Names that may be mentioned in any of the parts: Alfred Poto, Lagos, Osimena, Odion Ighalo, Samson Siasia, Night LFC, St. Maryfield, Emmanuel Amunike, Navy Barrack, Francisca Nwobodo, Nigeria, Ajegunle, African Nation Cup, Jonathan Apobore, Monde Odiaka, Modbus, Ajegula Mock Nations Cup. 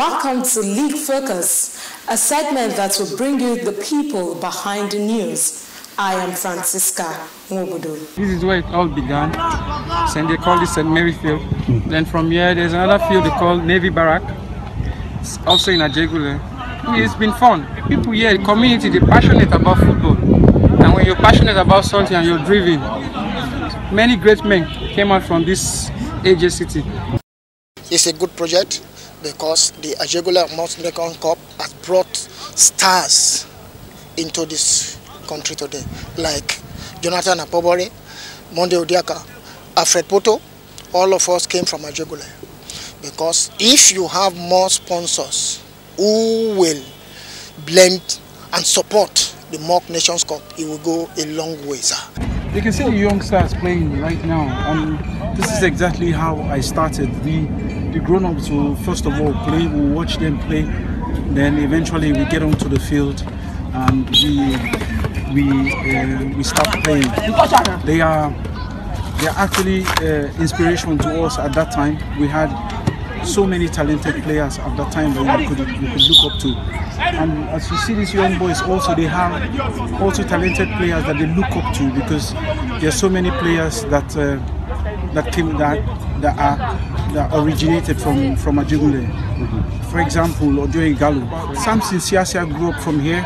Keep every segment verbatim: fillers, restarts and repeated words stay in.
Welcome to League Focus, a segment that will bring you the people behind the news. I am Francisca Nwobodo. This is where it all began. So they call this Saint Maryfield. Then from here, there's another field they call Navy Barrack, it's also in Ajegule. It's been fun. People here, the community, they're passionate about football. And when you're passionate about something and you're driven, many great men came out from this A J city. It's a good project, because the Ajegula Mock Nations Cup has brought stars into this country today, like Jonathan Apobore, Monde Odiaka, Alfred Poto. All of us came from Ajegula, because if you have more sponsors who will blend and support the Mock Nations Cup, it will go a long way, sir. You can see the young stars playing right now, and this is exactly how I started. The The grown-ups will first of all play, we'll watch them play, then eventually we get onto the field and we we, uh, we start playing. They are, they are actually uh, inspiration to us at that time. We had so many talented players at that time that you could, you could look up to. And as you see these young boys also, they have also talented players that they look up to, because there are so many players that uh, that came that, that are that originated from, from Ajegunle. Mm-hmm. For example, Odion Ighalo. Samson Siasia grew up from here.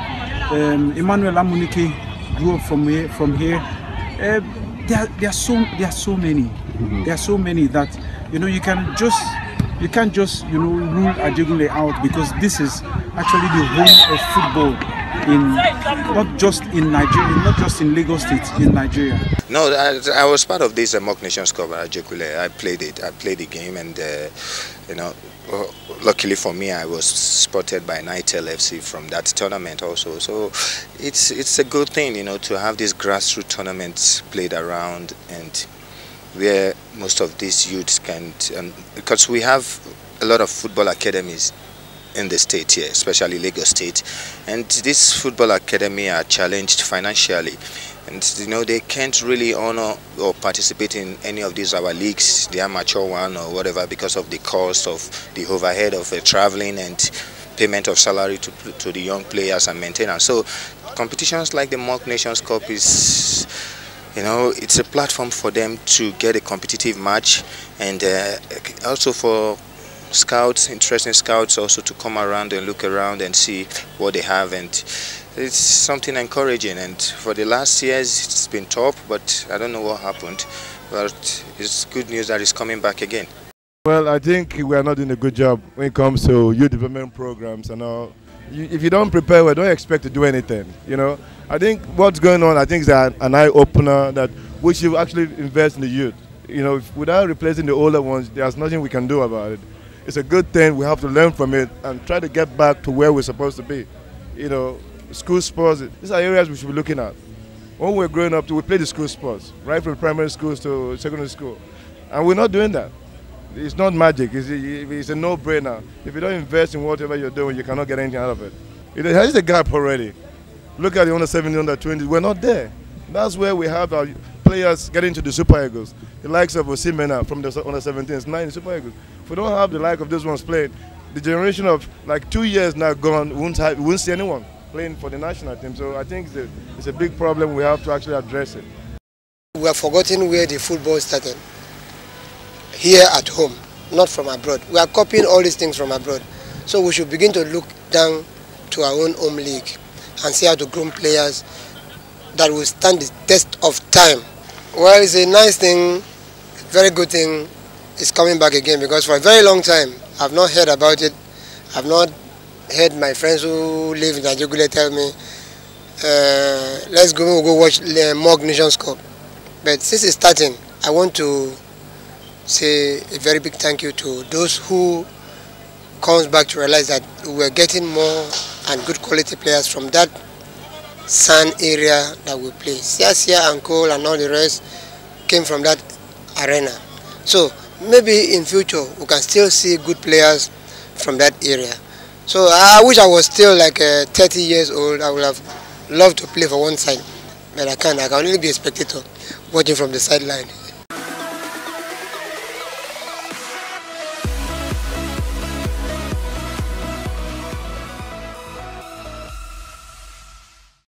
Um, Emmanuel Amunike grew up from here. From here. Uh, there, there, are so, there are so many. Mm-hmm. There are so many that, you know, you can just, you can't just, you know, rule Ajegunle out, because this is actually the home of football, in not just in Nigeria, not just in Lagos State, in Nigeria. No, I, I was part of this uh, Mock Nations Cup at Ajegule. I played it. I played the game, and uh, you know, luckily for me, I was spotted by Night L F C from that tournament also. So it's it's a good thing, you know, to have these grassroots tournaments played around, and where most of these youths can, um, because we have a lot of football academies in the state here, especially Lagos State, and this football academy are challenged financially, and you know, they can't really honor or participate in any of these our leagues, the amateur one or whatever, because of the cost of the overhead of uh, traveling and payment of salary to, to the young players and maintenance. So competitions like the Mock Nations Cup is, you know, it's a platform for them to get a competitive match, and uh, also for scouts, interesting scouts also to come around and look around and see what they have, and it's something encouraging. And for the last years it's been tough, but I don't know what happened, but it's good news that it's coming back again. Well, I think we are not doing a good job when it comes to youth development programs and all. You, if you don't prepare well, don't expect to do anything, you know. I think what's going on, I think is an eye-opener that we should actually invest in the youth, you know. If, without replacing the older ones, there's nothing we can do about it. It's a good thing. We have to learn from it and try to get back to where we're supposed to be. You know, school sports, these are areas we should be looking at. When we're growing up, we play the school sports, right from primary schools to secondary school. And we're not doing that. It's not magic. It's a, it's a no-brainer. If you don't invest in whatever you're doing, you cannot get anything out of it. It has a gap already. Look at the under seventeen, under twenty. We're not there. That's where we have our players getting to the Super Eagles. The likes of Osimena from the under seventeens, nine Super Eagles. If we don't have the like of those ones playing, the generation of like two years now gone, we won't, have, we won't see anyone playing for the national team. So I think it's a, it's a big problem. We have to actually address it. We have forgotten where the football started, here at home, not from abroad. We are copying all these things from abroad. So we should begin to look down to our own home league and see how to groom players that will stand the test of time. Well, it's a nice thing, very good thing. It's coming back again, because for a very long time I've not heard about it. I've not heard my friends who live in Ajegule tell me, uh, let's go, we'll go watch the Mock Nations Cup. But since it's starting, I want to say a very big thank you to those who comes back to realize that we're getting more and good quality players from that sand area that we play. Siasia and Cole and all the rest came from that arena. So maybe in future we can still see good players from that area. So I wish I was still like uh, thirty years old. I would have loved to play for one side, but I can't. I can only be a spectator watching from the sideline.